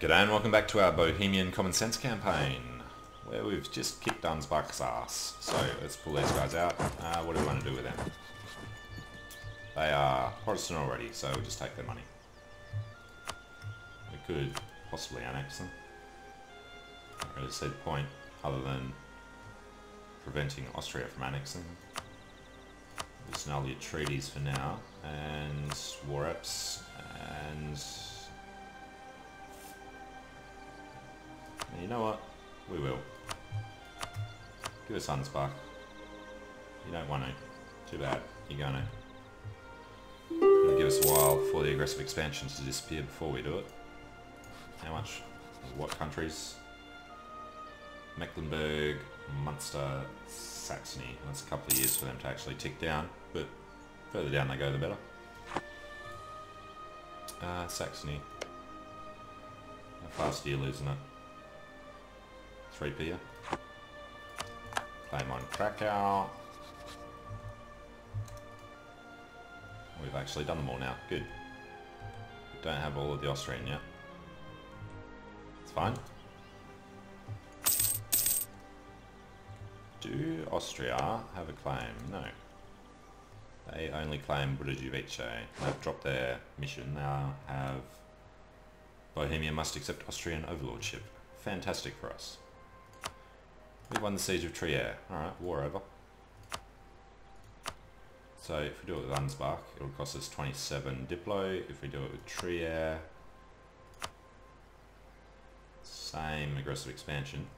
G'day and welcome back to our Bohemian Common Sense campaign, where we've just kicked Innsbruck's ass. So let's pull these guys out. What do we want to do with them? They are Protestant already, so we'll just take their money. We could possibly annex them. I don't really see the point other than preventing Austria from annexing them. Just null your treaties for now, and war apps, and you know what? We will. Give us Sunspark. You don't want to. Too bad. You're going to. It'll give us a while for the aggressive expansions to disappear before we do it. How much? What countries? Mecklenburg, Munster, Saxony. That's a couple of years for them to actually tick down, but further down they go, the better. Saxony. How fast are you losing it? 3 beer. Claim on Krakow. We've actually done them all now. Good. We don't have all of the Austrian yet. It's fine. Do Austria have a claim? No. They only claim Budajuvice. They've dropped their mission. Now have Bohemia must accept Austrian overlordship. Fantastic for us. We won the siege of Trier. Alright, war over. So if we do it with Innsbruck, it'll cost us 27 Diplo. If we do it with Trier, same aggressive expansion.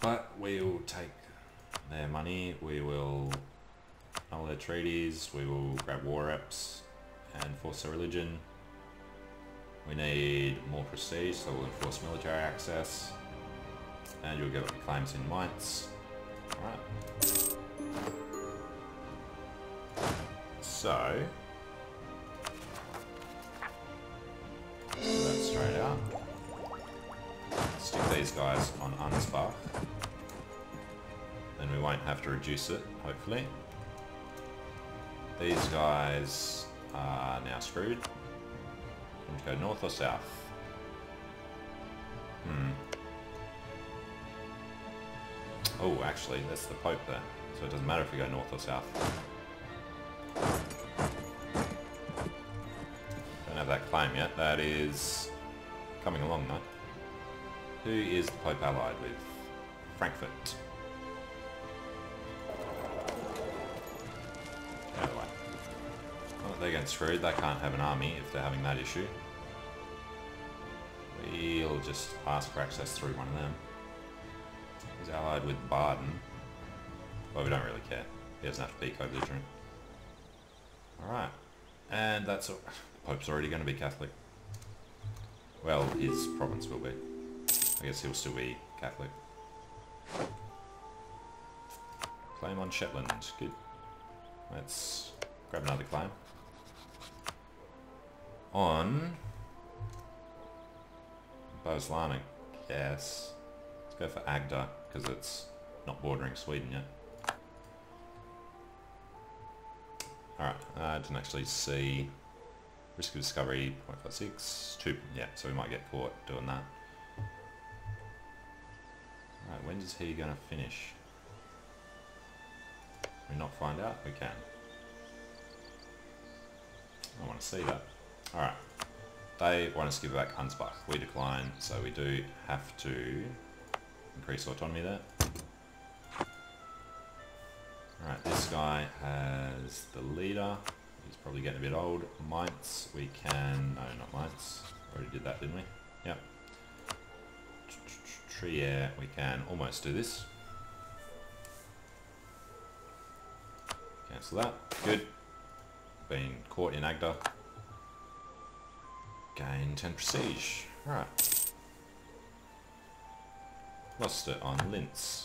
But we will take their money, we will null their treaties, we will grab war apps and force their religion. We need more prestige, so we'll enforce military access. And you'll get claims in Mainz. Alright. So pull that straight out. Stick these guys on Unspark. Then we won't have to reduce it, hopefully. These guys are now screwed. Can we go north or south? Oh, actually, that's the Pope there, so it doesn't matter if we go north or south. Don't have that claim yet. That is coming along, though. Who is the Pope allied with? Frankfurt. Out of the way. Well, they're getting screwed. They can't have an army if they're having that issue. We'll just ask for access through one of them. He's allied with Baden. Well, we don't really care. He doesn't have to be co-belligerent. Alright. And that's all. The Pope's already going to be Catholic. Well, his province will be. I guess he'll still be Catholic. Claim on Shetland. Good. Let's grab another claim. On Boslana, yes. Let's go for Agder, because it's not bordering Sweden yet. Alright, I didn't actually see. Risk of discovery, 0.56. 2, yeah, so we might get caught doing that. Alright, when is he going to finish? Can we not find out? We can. I want to see that. Alright. They want us to give back Unspark. We decline, so we do have to increase autonomy there. Alright, this guy has the leader. He's probably getting a bit old. Mainz, we can... No, not Mainz. Already did that, didn't we? Yep. Trier, we can almost do this. Cancel that. Good. Been caught in Agder. Gain 10 prestige. Alright. Lost it on Linz.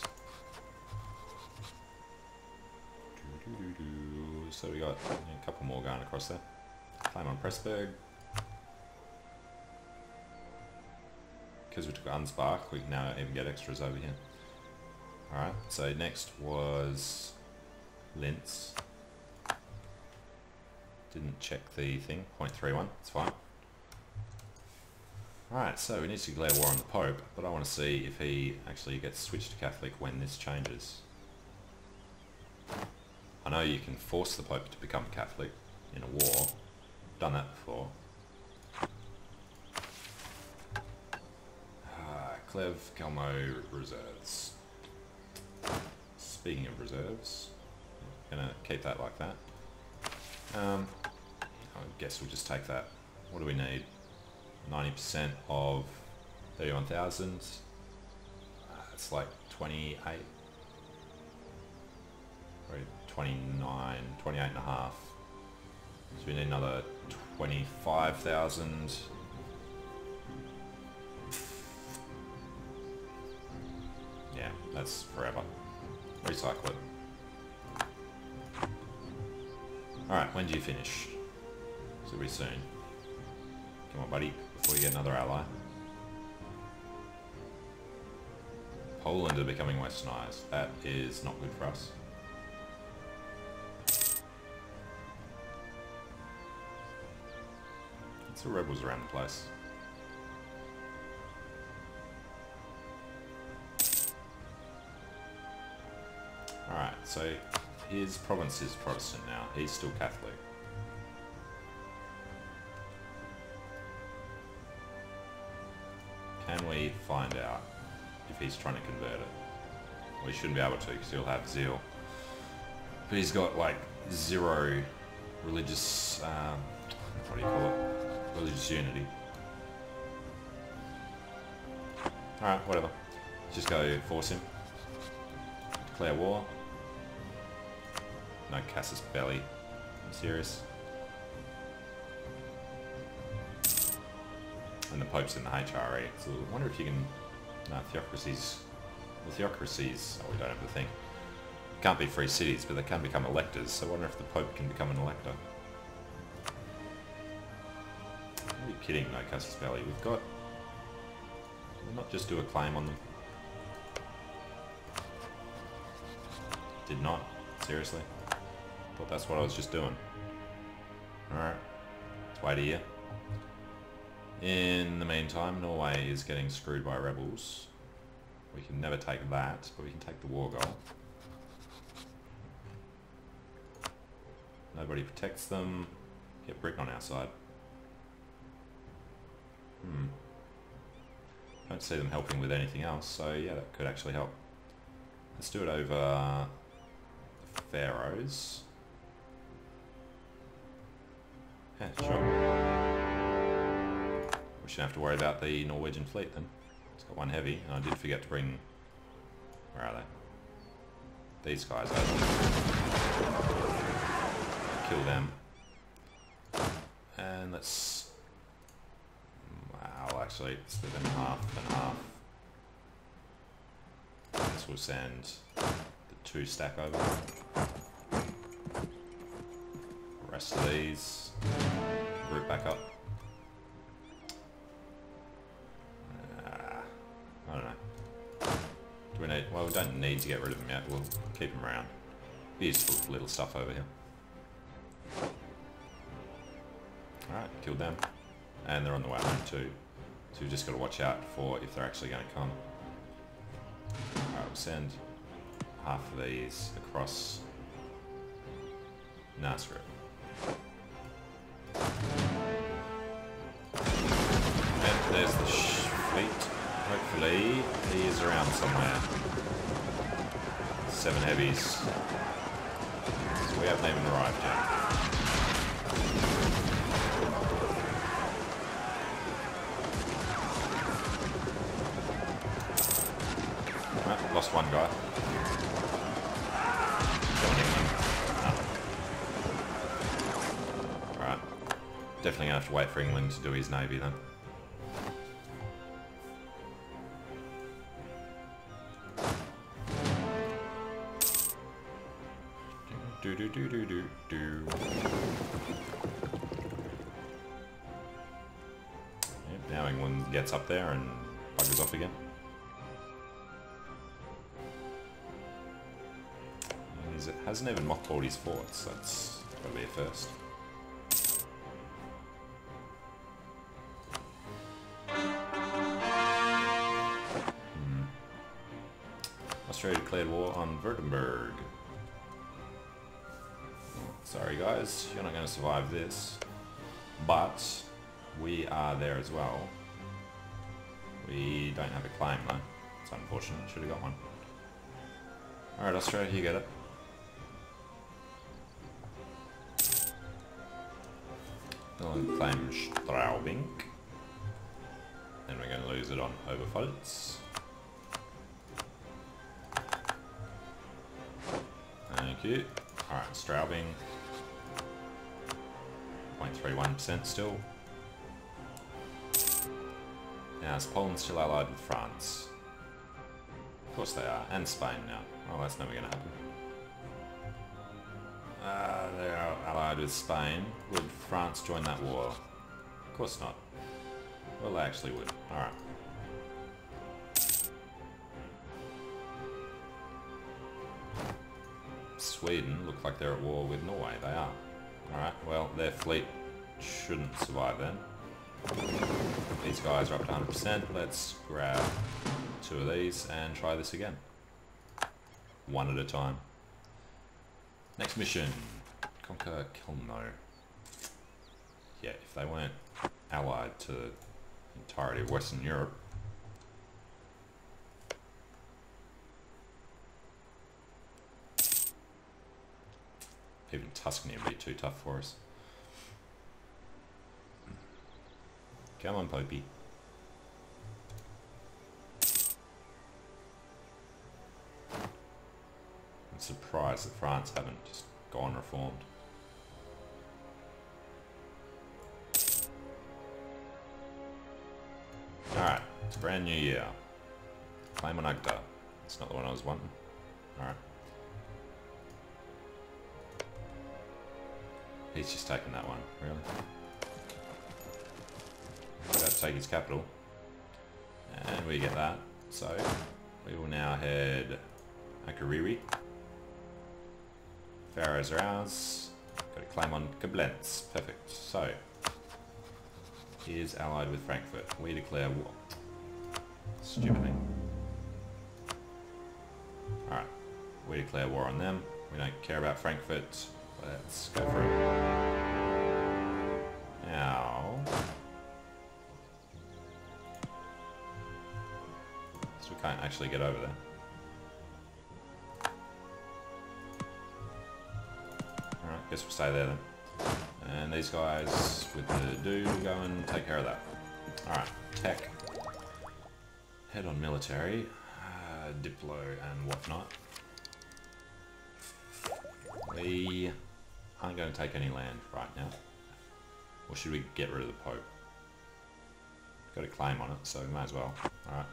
So we got a couple more going across there. Claim on Pressburg. Because we took Unspark, we can now even get extras over here. Alright, so next was Linz. Didn't check the thing. 0.31, it's fine. Right, so we need to declare war on the Pope, but I want to see if he actually gets switched to Catholic when this changes. I know you can force the Pope to become Catholic in a war. I've done that before. Clev, Kelmo, reserves. Speaking of reserves, I'm going to keep that like that. I guess we'll just take that. What do we need? 90% of 31,000. It's like 28. Or 29, 28 and a half. So we need another 25,000. Yeah, that's forever. Recycle it. Alright, when do you finish? So we soon. Come on, buddy, before you get another ally. Poland are becoming westernized. That is not good for us. It's the rebels around the place. Alright, so his province is Protestant now. He's still Catholic. Can we find out if he's trying to convert it? Well, he shouldn't be able to because he'll have zeal. But he's got like zero religious, what do you call it? Religious unity. Alright, whatever. Just go force him. Declare war. No Casus Belli. I'm serious. And the Pope's in the HRE. So I wonder if you can... No, theocracies... Well, theocracies... Oh, we don't have to think. Can't be free cities, but they can become electors. So I wonder if the Pope can become an elector. Are you kidding? No Casus Belli. We've got... Can we not just do a claim on them? Did not. Seriously. Thought that's what I was just doing. Alright. Let's wait a year. In the meantime, Norway is getting screwed by rebels. We can never take that, but we can take the war goal. Nobody protects them. Get Britain on our side. Don't see them helping with anything else, so yeah, that could actually help. Let's do it over the Pharaohs. Yeah, sure. We shouldn't have to worry about the Norwegian fleet then. It's got one heavy, and I did forget to bring... Where are they? These guys over. Kill them. And let's... Wow, actually, split them half and half. This will send the two stack over. The rest of these. Group back up. I don't know. Do we need... Well, we don't need to get rid of them yet. We'll keep them around. Be useful little stuff over here. Alright, killed them. And they're on the way home too. So we've just got to watch out for if they're actually going to come. Alright, we'll send half of these across... Nah, screw it. And there's the fleet. Hopefully, he is around somewhere. Seven heavies. So we haven't even arrived yet. Right, lost one guy. No. Alright. Definitely gonna have to wait for England to do his navy then. Yep, now England gets up there and buggers off again. And he hasn't even mothballed his forts, that's gotta be a first. Austria declared war on Württemberg. Sorry guys, you're not going to survive this. But we are there as well. We don't have a claim though. It's unfortunate. Should have got one. Alright Australia, you get it. We'll claim Straubing. Then we're going to lose it on Oberfels. Thank you. Alright, Straubing. 0.31% still. Now, is Poland still allied with France? Of course they are, and Spain now. Oh, that's never going to happen. They are allied with Spain. Would France join that war? Of course not. Well, they actually would. Alright. Sweden look like they're at war with Norway. They are. Alright, well, their fleet shouldn't survive then. These guys are up to 100%. Let's grab two of these and try this again. One at a time. Next mission. Conquer Kilno. Yeah, if they weren't allied to the entirety of Western Europe. Even Tuscany would be too tough for us. Come on, Popey. I'm surprised that France haven't just gone reformed. Alright, it's a brand new year. Claim on Agder. It's not the one I was wanting. Alright. He's just taking that one, really. We've got to take his capital. And we get that. So, we will now head Akureyri. Pharaohs are ours. Got a claim on Koblenz. Perfect. So, he is allied with Frankfurt. We declare war. Stupid thing. Alright. We declare war on them. We don't care about Frankfurt. Let's go for it. Now... so we can't actually get over there. Alright, guess we'll stay there then. And these guys with the do go and take care of that. Alright, tech. Head on military. Diplo and whatnot. We... aren't going to take any land right now. Or should we get rid of the Pope? Got a claim on it, so we may as well. Alright.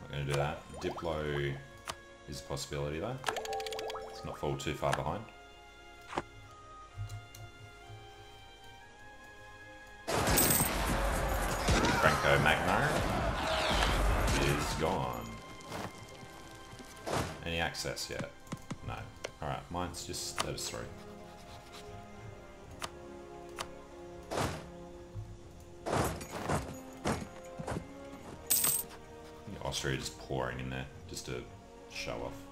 Not going to do that. Diplo is a possibility though. Let's not fall too far behind. Franco Magno is gone. Any access yet? No. Alright, mine's just let us through. Austria just pouring in there, just to show off.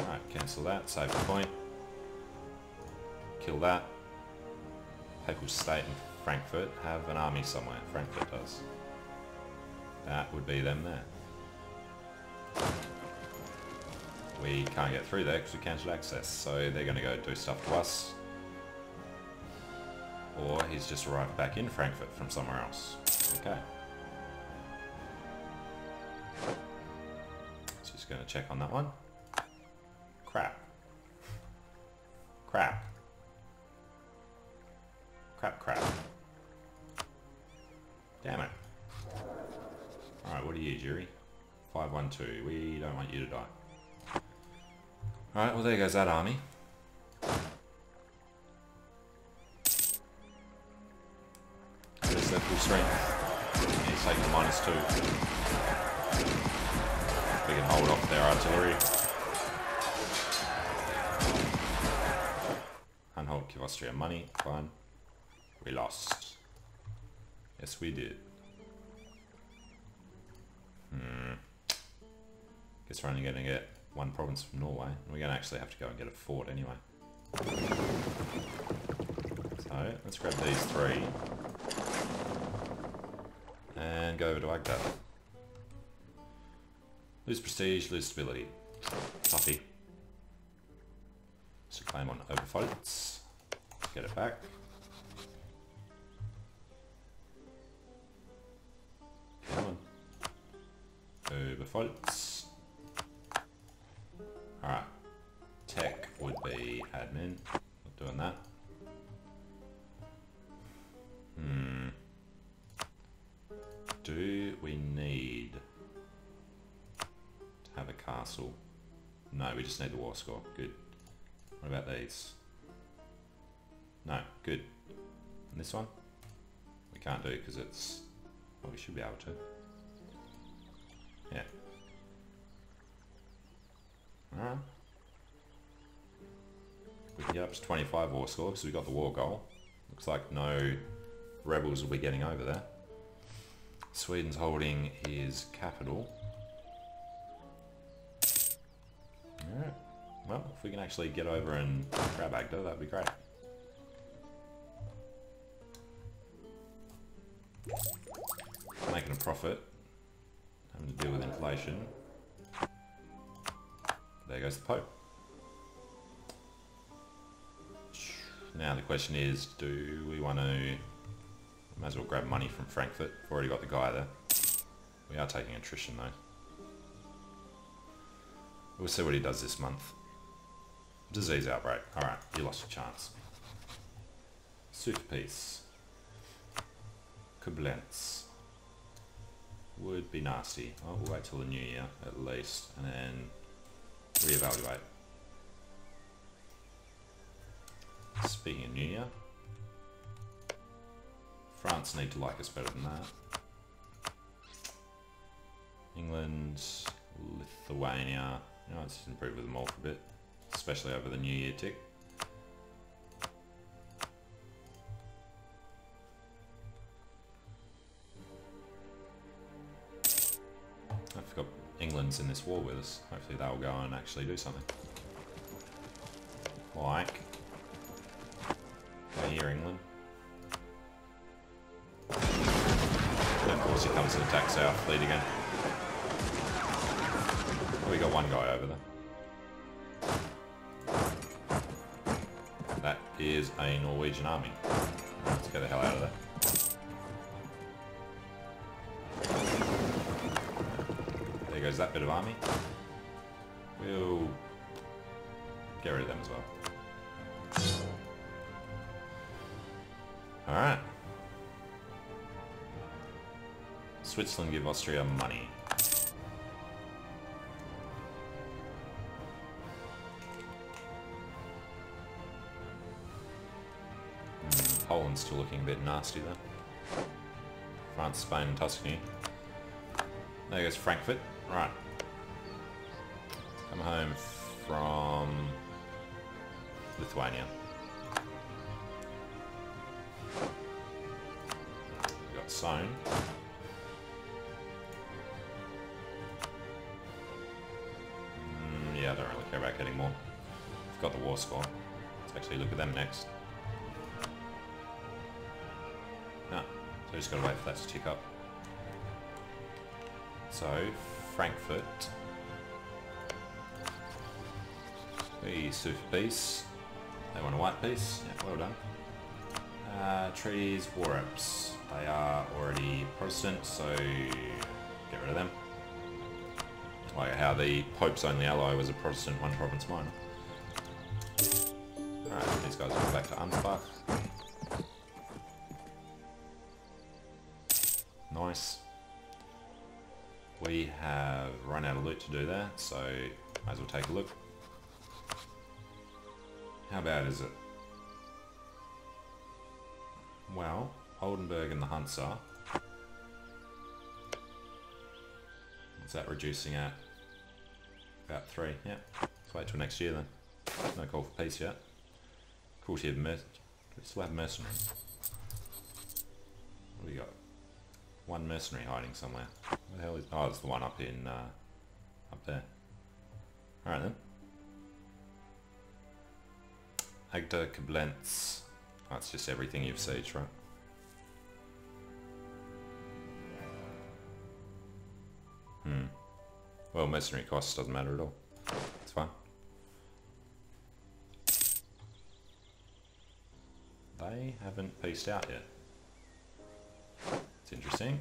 Alright, cancel that, save the point. Kill that. Papal State and Frankfurt have an army somewhere, Frankfurt does. That would be them there. We can't get through there because we cancelled access, so they're going to go do stuff to us. Or he's just arrived back in Frankfurt from somewhere else. Okay. Just going to check on that one. Crap. Crap. Crap, crap. Damn it. Alright, what are you, jury? 512. We don't want you to die. Alright, well there goes that army. There's their full strength. He's taking the -2. We can hold off their artillery. Anhalt, give Austria money. Fine. We lost. Yes, we did. because we're only going to get one province from Norway, and we're going to actually have to go and get a fort anyway. So let's grab these three and go over to Agder. Lose prestige, lose stability. Puffy. So claim on Oberfalz. Get it back. Come on. Oberfalz. Alright. Tech would be admin. Not doing that. Do we need to have a castle? No, we just need the war score. Good. What about these? No, good. And this one? We can't do because it's... Well, we should be able to. Yeah. Alright. We can get up to 25 war score because we got the war goal. Looks like no rebels will be getting over there. Sweden's holding his capital. Alright. Well, if we can actually get over and grab Agder, that'd be great. Making a profit. Having to deal with inflation. There goes the Pope. Now the question is, do we want to... Might as well grab money from Frankfurt. I've already got the guy there. We are taking attrition though. We'll see what he does this month. Disease outbreak. Alright, you lost your chance. Super peace. Koblenz. Would be nasty. Oh, we'll wait till the new year at least and then reevaluate. Speaking of new year, France need to like us better than that. England, Lithuania, you know, let's just improve with them all for a bit, especially over the new year tick. I forgot England's in this war with us, hopefully they'll go and actually do something. Like, go here England. And of course he comes and attacks our fleet again. Oh, we got one guy over there. That is a Norwegian army. Let's get the hell out of there. There goes that bit of army. We'll get rid of them as well. Alright. Switzerland give Austria money. Poland's still looking a bit nasty though. France, Spain and Tuscany. There goes Frankfurt. Right. Come home from Lithuania. We've got Sohn. I don't really care about getting more. I've got the war score. Let's actually look at them next. No, so we just gotta wait for that to tick up. So, Frankfurt. The super peace. They want a white piece. Yeah, well done. Treaties, war apps. They are already Protestant, so get rid of them. Like how the Pope's only ally was a Protestant, one province minor. Alright, these guys go back to Unspark. Nice. We have run out of loot to do there, so might as well take a look. How bad is it? Well, Oldenburg and the Hunts are. Is that reducing at about 3? Yeah. Let's wait till next year then. No call for peace yet. Cruelty of mercenaries. We still have mercenaries. What do we got? One mercenary hiding somewhere. Where the hell is... Oh, it's the one up in... up there. Alright then. Agder, Koblenz. That's just everything you've saged, right? Hmm. Well, mercenary costs doesn't matter at all. It's fine. They haven't peaced out yet. It's interesting.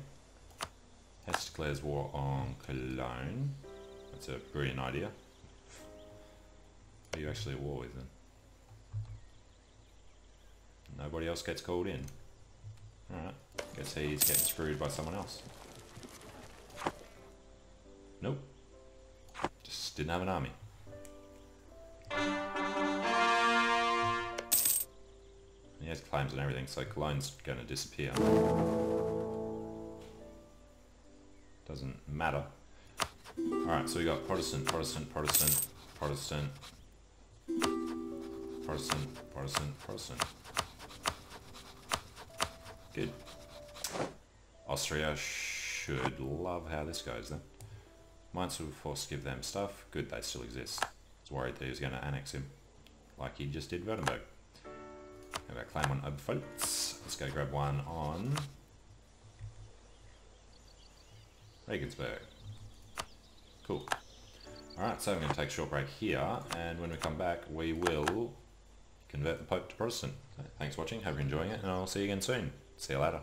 Hesse declares war on Cologne. That's a brilliant idea. Who are you actually at war with then? Nobody else gets called in. Alright. Guess he's getting screwed by someone else. Nope. Just didn't have an army. He has claims and everything, so Cologne's going to disappear. Doesn't matter. Alright, so we got Protestant, Protestant, Protestant, Protestant, Protestant, Protestant, Protestant. Good. Austria should love how this goes then. Mainz were forced to give them stuff. Good, they still exist. I was worried that he was going to annex him, like he just did Württemberg. How about claim on Oberfels? Let's go grab one on Regensburg. Cool. Alright, so I'm going to take a short break here, and when we come back, we will convert the Pope to Protestant. So, thanks for watching, hope you're enjoying it, and I'll see you again soon. See you later.